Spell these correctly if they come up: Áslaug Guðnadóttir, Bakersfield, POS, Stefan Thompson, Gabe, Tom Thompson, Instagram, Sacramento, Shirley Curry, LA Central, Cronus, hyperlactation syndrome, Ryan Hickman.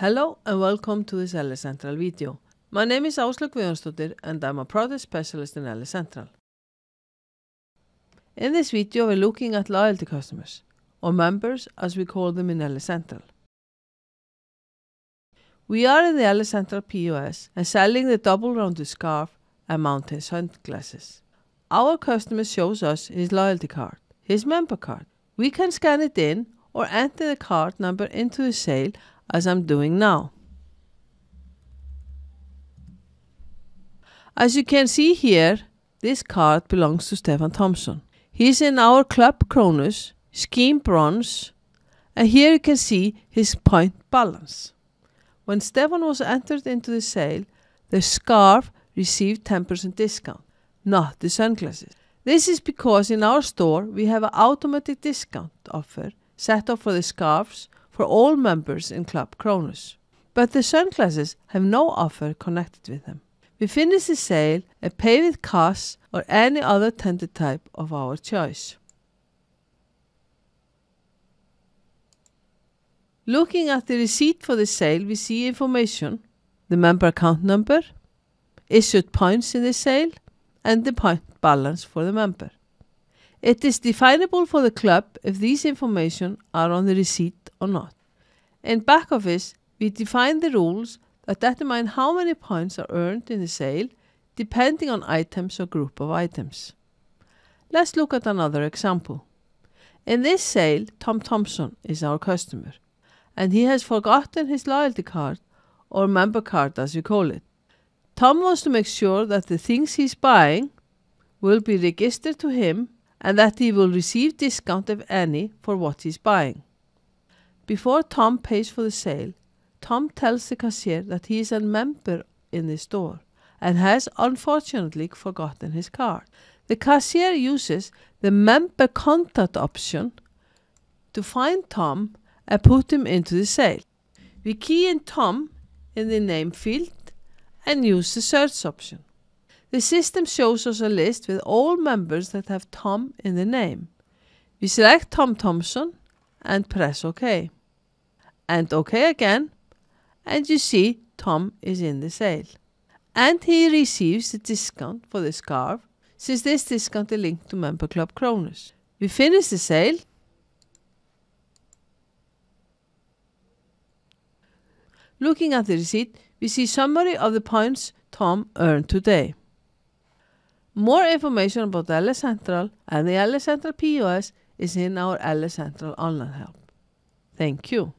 Hello and welcome to this LA Central video. My name is Áslaug Guðnadóttir and I'm a product specialist in LA Central. In this video we're looking at loyalty customers, or members as we call them in LA Central. We are in the LA Central POS and selling the double-rounded scarf and mountain sunglasses. Our customer shows us his loyalty card, his member card. We can scan it in or enter the card number into the sale as I'm doing now. As you can see here, this card belongs to Stefan Thompson. He's in our club Cronus, scheme bronze, and here you can see his point balance. When Stefan was entered into the sale, the scarf received 10% discount, not the sunglasses. This is because in our store we have an automatic discount offer set up for the scarves for all members in Club Cronus, but the sunglasses have no offer connected with them. We finish the sale and pay with cash or any other tender type of our choice. Looking at the receipt for the sale, we see information, the member account number, issued points in the sale, and the point balance for the member. It is definable for the club if these information are on the receipt or not. In back office, we define the rules that determine how many points are earned in the sale, depending on items or group of items. Let's look at another example. In this sale, Tom Thompson is our customer, and he has forgotten his loyalty card, or member card as we call it. Tom wants to make sure that the things he's buying will be registered to him and that he will receive discount, if any, for what he's buying. Before Tom pays for the sale, Tom tells the cashier that he is a member in the store and has unfortunately forgotten his card. The cashier uses the member contact option to find Tom and put him into the sale. We key in Tom in the name field and use the search option. The system shows us a list with all members that have Tom in the name. We select Tom Thompson and press OK. And OK again, and you see Tom is in the sale. And he receives the discount for the scarf, since this discount is linked to Member Club Cronus. We finish the sale. Looking at the receipt, we see summary of the points Tom earned today. More information about LA Central and the LA Central POS is in our LA Central online help. Thank you.